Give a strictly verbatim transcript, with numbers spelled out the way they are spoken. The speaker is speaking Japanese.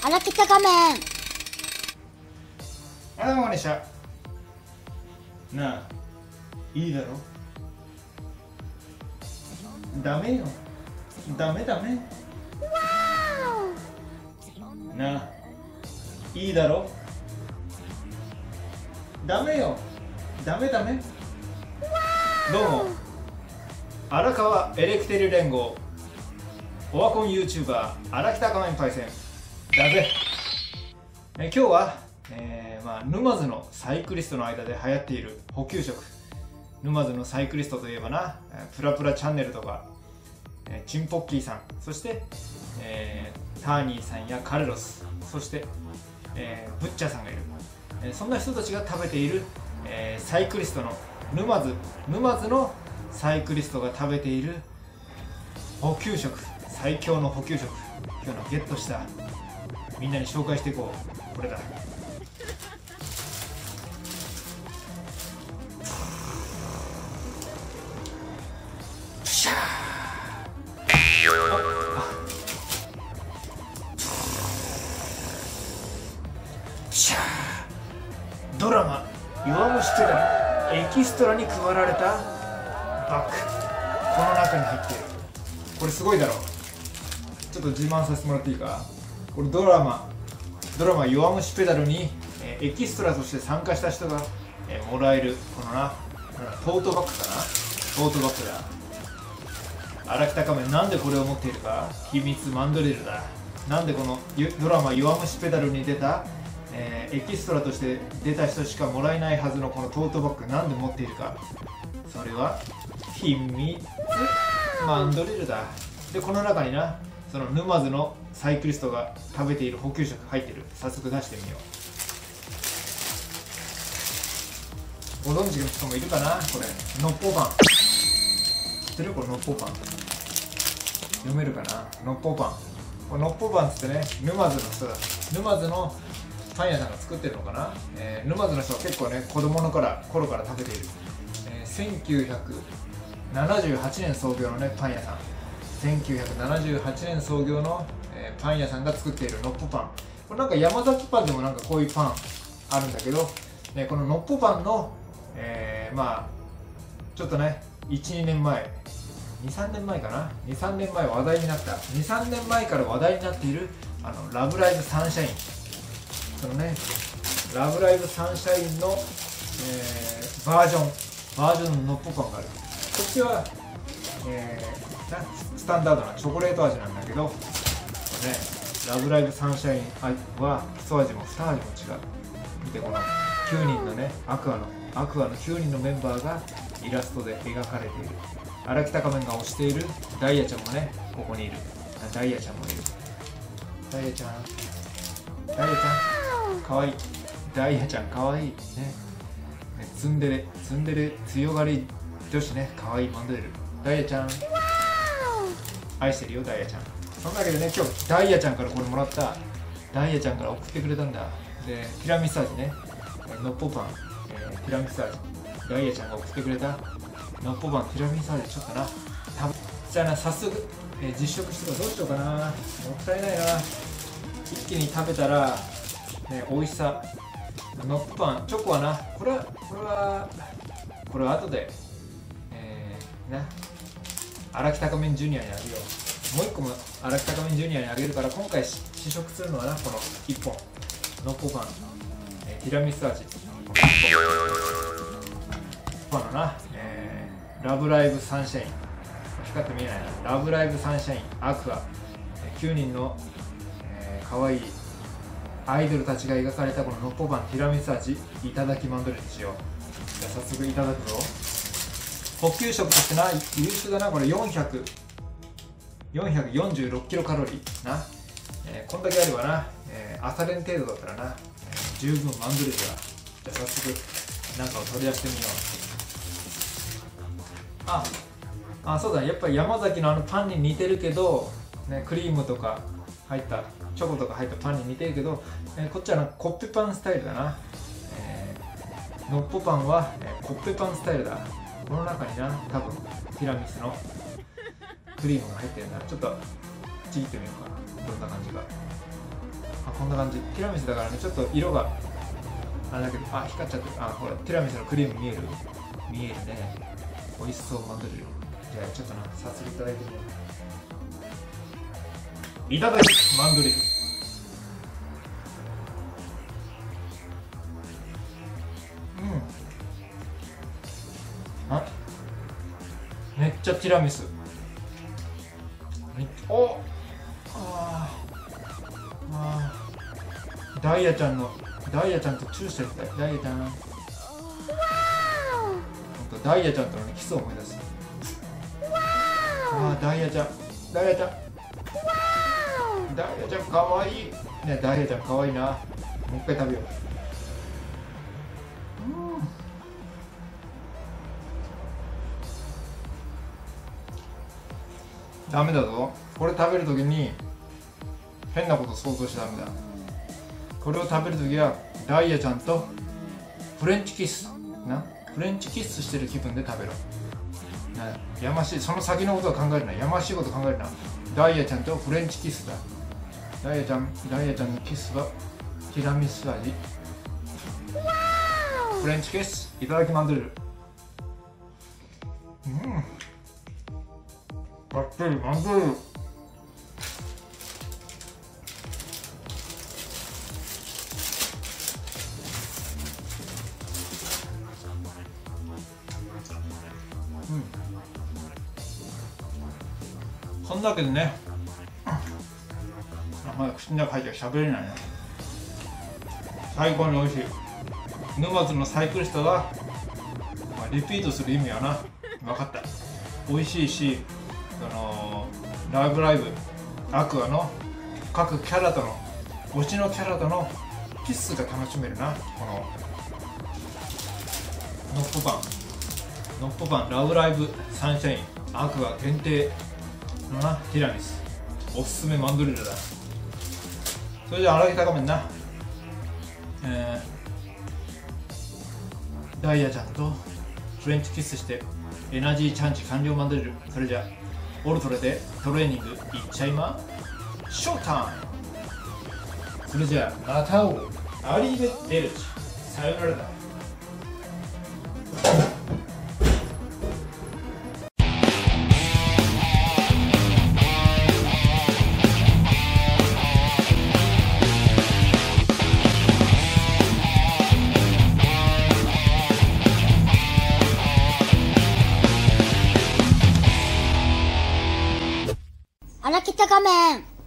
あらきた仮面。あらまでした。なあ、いいだろ。ダメよ。ダメダメ。わなあ、いいだろ。ダメよ。ダメダメ。どうも。荒川エレクテル連合。オワコンユーチューバー荒北仮面パイセンだぜ。え今日は、えーまあ、沼津のサイクリストの間で流行っている補給食、沼津のサイクリストといえばな、プラプラチャンネルとか、えー、チンポッキーさん、そして、えー、ターニーさんやカルロス、そして、えー、ブッチャーさんがいる、えー、そんな人たちが食べている、えー、サイクリストの沼津沼津のサイクリストが食べている補給食、最強の補給食、今日のゲットしたみんなに紹介していこう。これだ。プシャー。プシャー。ドラマ「弱虫手紙」エキストラに配られたバッグ、この中に入っている。これすごいだろう。ちょっと自慢させてもらっていいか。これドラマドラマ弱虫ペダルに、えー、エキストラとして参加した人が、えー、もらえるこのなトートバッグかな。トートバッグだ。荒北仮面、なんでこれを持っているか。秘密マンドリルだ。なんでこのドラマ弱虫ペダルに出た、えー、エキストラとして出た人しかもらえないはずのこのトートバッグ、なんで持っているか。それは秘密マンドリルだ。でこの中にな、その沼津のサイクリストが食べている補給食入ってる。早速出してみよう。ご存知の人もいるかな。これのっぽパン知ってる。これのっぽパン読めるかな。のっぽパン、これのっぽパンっつってね、沼津の人だ。沼津のパン屋さんが作ってるのかな、えー、沼津の人は結構ね子供の頃から頃から食べている、えー、せんきゅうひゃくななじゅうはちねん創業のねパン屋さん、せんきゅうひゃくななじゅうはちねん創業の、えー、パン屋さんが作っているのっぽパン。これなんか山崎パンでもなんかこういうパンあるんだけど、ね、こののっぽパンの、えー、まあちょっとねいちにねんまえにさんねんまえかな、にさんねんまえ話題になったにさんねんまえから話題になっているあのラブライブサンシャイン、そのねラブライブサンシャインの、えー、バージョンバージョンののっぽパンがある。こっちは、えースタンダードなチョコレート味なんだけど、ね、ラブライブサンシャインは一味も二味も違う。見てこのきゅうにんのねアクアのアクアのきゅうにんのメンバーがイラストで描かれている。荒北仮面が推しているダイヤちゃんもねここにいる。ダイヤちゃんもいる。ダイヤちゃんダイヤちゃんかわいい。ダイヤちゃんかわいいね。ツンデレツンデレ強がり女子ね、かわいいマンドレル。ダイヤちゃん愛してるよ、ダイヤちゃん。そんなわけでね、今日ダイヤちゃんからこれもらった。ダイヤちゃんから送ってくれたんだ。でティラミス味ね、のっぽパン、えー、ティラミス味、ダイヤちゃんが送ってくれたのっぽパンティラミス味。ちょっとな食べじゃあな、早速、えー、実食してどうしようかな。もったいないな、一気に食べたら、ね、美味しさ。のっぽパンチョコはな、これはこれはこれは後で、えー、な荒北仮面ジュニアにあげよう。もういっこも荒北仮面ジュニアにあげるから、今回試食するのはな、このいっぽんのっぽパン、えー、ティラミス味いっぽんのな、えー、ラブライブサンシャイン、光って見えないな、ラブライブサンシャインアクア、えー、きゅうにんの、えー、かわいいアイドルたちが描かれたこののっぽパンティラミス味いただきマンドレルにしよう。じゃあ早速いただくぞ。補給食としてな、優秀だな、これよんひゃくよんじゅうろくキロカロリーな、えー、こんだけあればな、えー、朝練程度だったらな、えー、十分マンドレルだ。じゃあ早速なんかを取り出してみよう。ああ、そうだ、やっぱり山崎のあのパンに似てるけど、ね、クリームとか入ったチョコとか入ったパンに似てるけど、えー、こっちはなコッペパンスタイルだな、えー、のっぽパンは、えー、コッペパンスタイルだ。この中にな、多分ティラミスのクリームが入ってるな。ちょっとちぎってみようかな、どんな感じか。あ、こんな感じ。ティラミスだからね、ちょっと色があれだけど、あ、光っちゃってる。あ、ほら、ティラミスのクリーム見える見えるね。美味しそう、マンドリル。じゃあ、ちょっとな、さすがいただいてみよう。いただきます、マンドリル。うん。あ、めっちゃティラミス。おああダイヤちゃんのダイヤちゃんとチューしてるんだ。ダイヤちゃん本当ダイヤちゃんとの、ね、キスを思い出す。ああダイヤちゃんダイヤちゃんダイヤちゃんかわいいね。ダイヤちゃんかわいいな。もう一回食べよう。ダメだぞ、これ食べるときに変なこと想像しちゃダメだ。これを食べるときはダイヤちゃんとフレンチキスな、フレンチキスしてる気分で食べろな。やましい、その先のことを考えるな。やましいこと考えるな。ダイヤちゃんとフレンチキスだ。ダイヤちゃん、ダイヤちゃんのキスはティラミス味。フレンチキスいただきマンドリル。うんばっかりマンドリル。うん、そんだけでね、まだ口の中入っちゃ喋れないね。最高に美味しい。沼津のサイクリストが、まあ、リピートする意味はな分かった。美味しいし、あのー、ラブライブアクアの各キャラとの推しのキャラとのキスが楽しめるな。このノッポパンノッポパンラブライブサンシャインアクア限定のなティラミスおすすめマンドリルだ。それじゃあ荒木高めんな、えー、ダイヤちゃんとフレンチキスしてエナジーチャージ完了マンドリル。それじゃあオルトレでトレーニングいっちゃいまショータイム。それじゃあまたおうアリーベッデルチさよならだ。荒北仮面。